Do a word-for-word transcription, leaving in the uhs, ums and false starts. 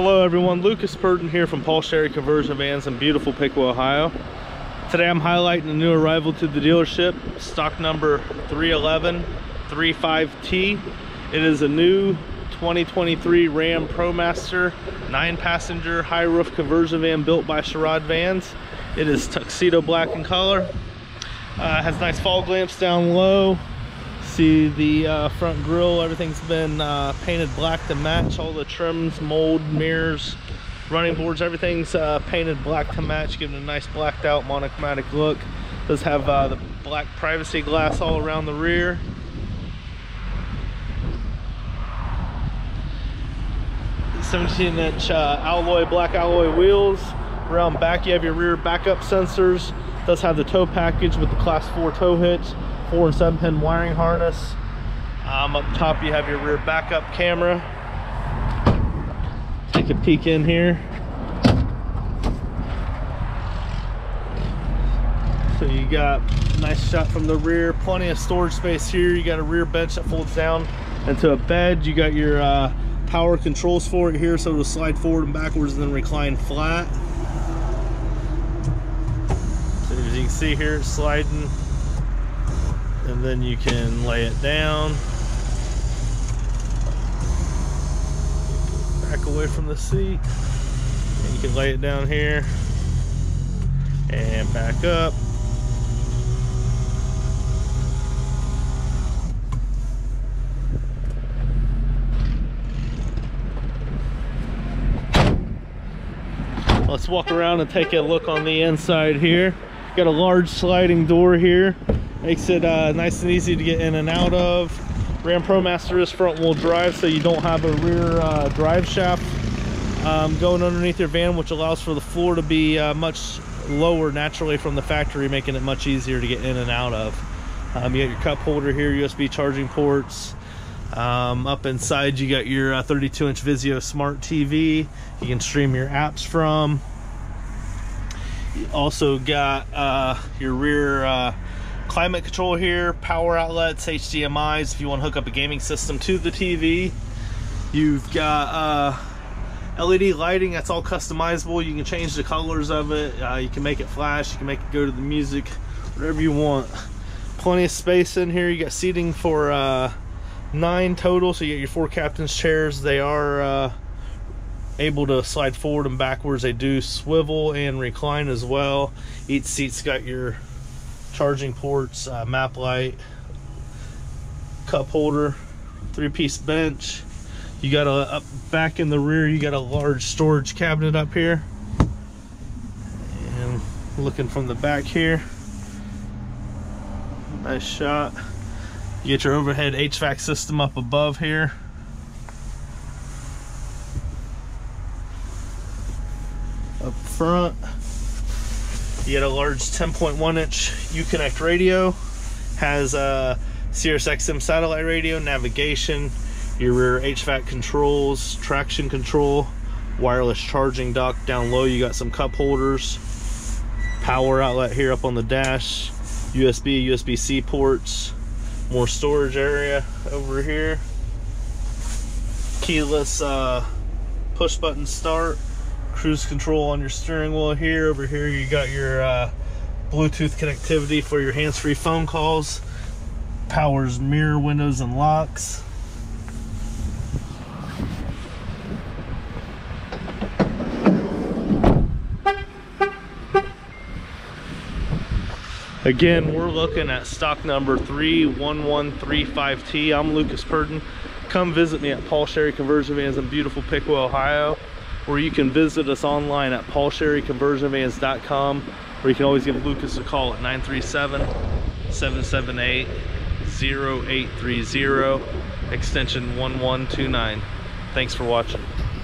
Hello everyone, Lucas Purton here from Paul Sherry Conversion Vans in beautiful Piqua, Ohio. Today I'm highlighting a new arrival to the dealership, stock number three eleven thirty-five T. It is a new twenty twenty-three Ram ProMaster nine passenger high roof conversion van built by Sherrod Vans. It is tuxedo black in color. Uh, has nice fog lamps down low. See the uh, front grille, everything's been uh, painted black to match. All the trims, mold, mirrors, running boards, everything's uh, painted black to match, giving a nice blacked out monochromatic look. Does have uh, the black privacy glass all around the rear. seventeen inch uh, alloy, black alloy wheels. Around back you have your rear backup sensors. Does have the tow package with the class four tow hitch, four and seven pin wiring harness. Um, up top you have your rear backup camera. Take a peek in here. So you got a nice shot from the rear, plenty of storage space here. You got a rear bench that folds down into a bed. You got your uh, power controls for it here, so it'll slide forward and backwards and then recline flat. So as you can see here, it's sliding. And then you can lay it down. Back away from the seat. And you can lay it down here. And back up. Let's walk around and take a look on the inside here. Got a large sliding door here. Makes it uh, nice and easy to get in and out of. Ram ProMaster is front wheel drive, so you don't have a rear uh, drive shaft um, going underneath your van, which allows for the floor to be uh, much lower naturally from the factory, making it much easier to get in and out of. Um, you got your cup holder here, U S B charging ports. Um, up inside you got your uh, thirty-two inch Vizio smart T V you can stream your apps from. You also got uh, your rear uh, climate control here, power outlets, H D M Is if you want to hook up a gaming system to the T V. You've got uh, L E D lighting that's all customizable. You can change the colors of it. Uh, you can make it flash, you can make it go to the music, whatever you want. Plenty of space in here. You got seating for uh, nine total, so you get your four captain's chairs. They are uh, able to slide forward and backwards. They do swivel and recline as well. Each seat's got your charging ports, uh, map light, cup holder, three-piece bench. You got a up back in the rear, you got a large storage cabinet up here. And looking from the back here, nice shot. You get your overhead H V A C system up above here. Up front, you get a large ten point one inch Uconnect radio, has a SiriusXM satellite radio, navigation, your rear H V A C controls, traction control, wireless charging dock down low. You got some cup holders, power outlet here up on the dash, U S B, U S B C ports, more storage area over here, keyless uh, push button start, cruise control on your steering wheel here. Over here you got your uh, Bluetooth connectivity for your hands-free phone calls, powers mirror, windows and locks. Again, we're looking at stock number three one one three five T. I'm Lucas Purton. Come visit me at Paul Sherry Conversion Vans in beautiful Piqua, Ohio. Or you can visit us online at paul sherry conversion vans dot com, or you can always give Lucas a call at nine three seven, seven seven eight, zero eight three zero, extension one one two nine. Thanks for watching.